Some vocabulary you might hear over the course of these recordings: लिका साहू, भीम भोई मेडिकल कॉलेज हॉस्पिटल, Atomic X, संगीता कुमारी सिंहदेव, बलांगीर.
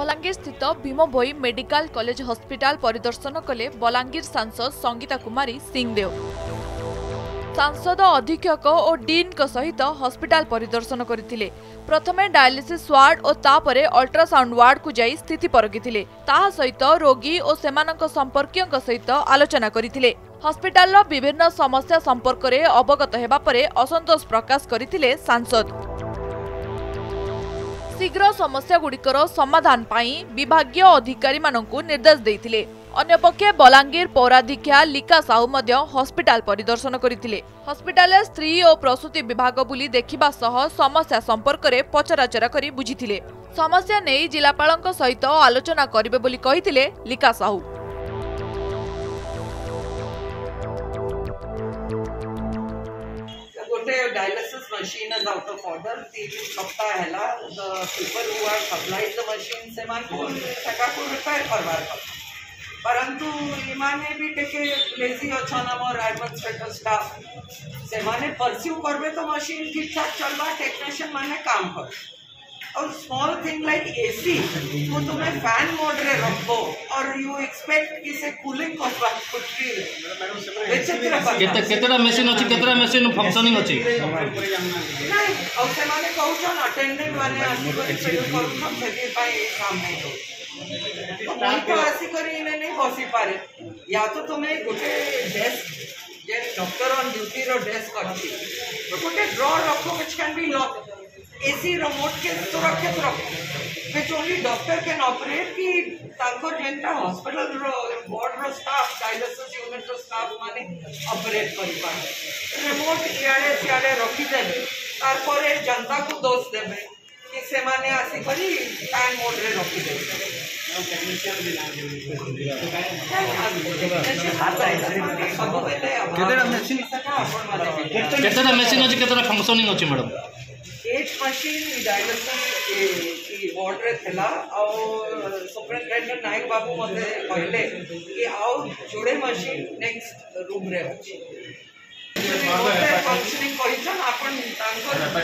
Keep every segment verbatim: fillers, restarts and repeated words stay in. बलांगीर स्थित भीम भोई मेडिकल कॉलेज हॉस्पिटल परिदर्शन कले बलांगीर सांसद संगीता कुमारी सिंहदेव। सांसद अधीक्षक और डीन सहित हॉस्पिटल परिदर्शन करथिले। प्रथमे डायलिसिस वार्ड और तापरे अल्ट्रासाउंड वार्ड को जाई स्थिति परखिथिले। ताहा सहित रोगी और सेमानक संपर्कियक सहित आलोचना करथिले। हॉस्पिटल विभिन्न समस्या संपर्क में अवगत होगा पर असंतोष प्रकाश करथिले सांसद। शीघ्र समस्या गुड़िकर समाधान पाई विभागीय अधिकारी मानकु निर्देश देथिले। अन्यपक्षे बलांगीर पौराधिक्षा लिका साहू मध्य हॉस्पिटल परिदर्शन करथिले। हॉस्पिटल स्त्री और प्रसूति विभाग बुली देखिबा सह समस्या संपर्क में पचराचरा करी बुझिथिले। समस्या नहीं जिलापालक सहित आलोचना करिवे बोली कहिथिले लिका साहू। Dialysis machine is out of order. The people who are supplied the machine से मान को थका को repair करवार कर। परंतु इमाने भी टेके lazy और छानम और rival sector staff से माने pursue करवे तो machine ठीक ठाक चलवा technician माने काम कर। और small thing like A C वो तुम्हें fan mode रे रखो और you expect कि से cooling करवा कुछ भी केते केतेरा मशीन अछि केतेरा मशीन फंक्शनिंग अछि नाही और से माने कहू छन अटेंडेंट माने आसी को फंक्शन भेजे पाए काम नहीं तो कोई तो आसी करी ने नहीं बसी पारे या तो तुम्हें गोटे डेस्क जे डॉक्टर ऑन ड्यूटी रो डेस्क अछि तो गोटे ड्रॉ रखो which can be lock AC remote के तो रखे तो which only doctor can operate की तांको जेंटा हॉस्पिटल रो वार्ड रो स्टाफ डायलिसिस यूनिट रो स्टाफ माने ऑपरेट करि पाए रिमोट यारे यारे रखी देबे तार परे जनता को दोष देबे कि से माने आसी करी टाइम मोड रे रखी देबे हम टेक्नीशियन भी लाग देबे सब बेले केतना मशीन केतना मशीन अछि केतना फंक्शनिंग अछि मैडम एक मशीन डायलिसिस की वार्ड रे थला और सुपरिटेंडेंट नायक बाबू मते कहले कि आओ जोड़े मशीन नेक्स्ट रूम रे अछि फंक्शनिंग कहिसन आपण तांकर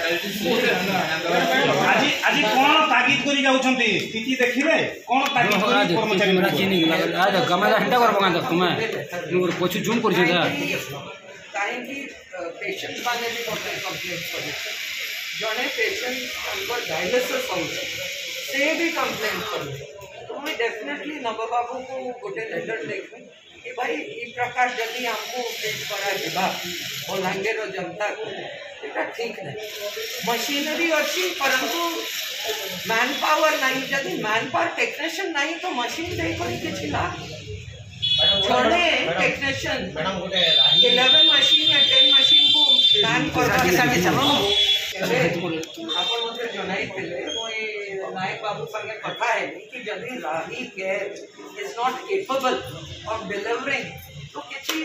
आज आज कोन ताकीद करी जाउछंती स्थिति देखिबे कोन ताकीद करी कर्मचारी मरा चिनि गेला आज गमादा हटा करबो कांदा तुमे मोर पोछु झूम करछि दा काहे कि पेशेंट माने भी डॉक्टर कंप्लेंट करछि जड़े पेशेंट डायलिसिस से भी कंप्लेन करें तो मैं डेफिनेटली नवबाबू को गोटे लेटर देखें कि भाई इस प्रकार यदि हमको पेश करा देगा बलांगीर और जनता को ये ठीक नहीं मशीनरी अच्छी परंतु मैन पावर नहीं यदि मैन पावर टेक्नीशियन नहीं तो मशीन नहीं कोई किसी ला छोड़े टेक्नीशियन इलेवन मशीन या टेन मशीन को मैन पावर अपन मते जनाई थिले मोई नायक बाबू संगे कथा है कि यदि राही care is not capable of delivering तो किसी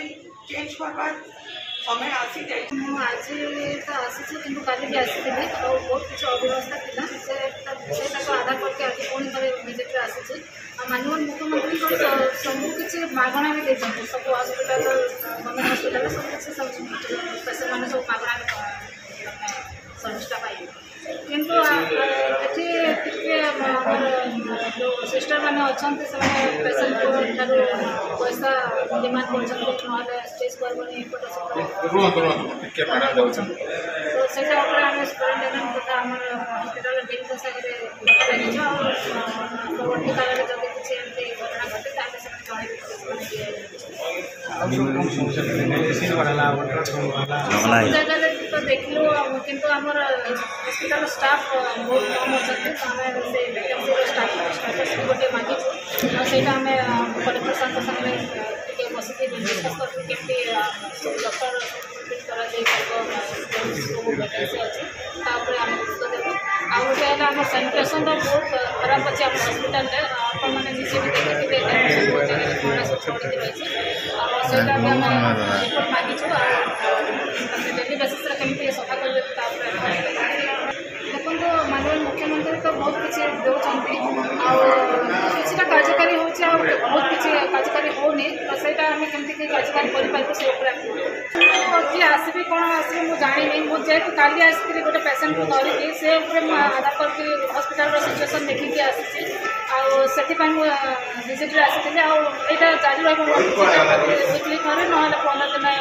चेंज करबार समय आसी जाय मु आज तो आसी से किंतु काली भी आसी थिले और बहुत कुछ अव्यवस्था थिला से विषय तक आधार करके आज कोन करे विजिट रे आसी छी माननीय मुख्यमंत्री को समूह किसी मागणा में दे छन सब हॉस्पिटल गवर्नमेंट हॉस्पिटल सब से सब पैसा माने सब मागणा में संस्था पाई किंतु एटी टिके जो सिस्टर माने अछंते से पेशेंट को ठारो पैसा डिमांड करछन कुछ नले स्टेज पर बने फोटो सब रुवा रुवा टिके पाडा दउछन तो सेटा ऊपर हम स्टूडेंट तथा हमर हॉस्पिटल बिल पैसा के बने जो परवर्ती काल में जब किसी एमते घटना घटे ताके सब जाने देखलो किंतु हमर हॉस्पिटल स्टाफ बहुत कम होते हमें से वैकेंसी रो स्टाफ स्टाफ गोटे मांगी छु सेटा हमें कलेक्टर साहब संगे के बसते डिस्कस करके केते डॉक्टर फिट करा दे को वैकेंसी अछि तापर हम उसको देखो आउ जेला हमर सैनिटेशन रो बहुत खराब अछि हमर हॉस्पिटल रे अपन माने निचे भी देखे के कोना सब छोड़ दे छै और सेटा हम रिपोर्ट मांगी छु और डेली बेसिस रे केते सफा कर ले तापर देखो माननीय मुख्यमंत्री तो बहुत किसी देते आटा कार्यकारी होती आ बहुत किसी कार्यकारी होने तो सहीटा आम कमी कार्यकारी करें आसबि कौन आसबि मुझे जानी मुझे जेहतु का आसती गोटे पेसेंट को धरिकी से आधार करके हस्पिटाल सिचुएसन देखिकी आसी आजिट्रे आसी यहाँ जारी रही थे ना पंद्रह दिन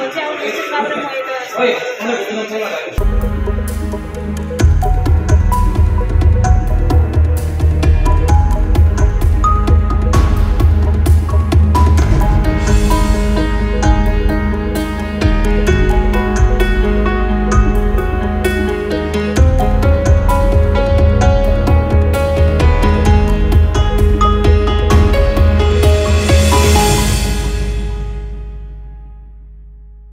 मुझे आसी भाव में।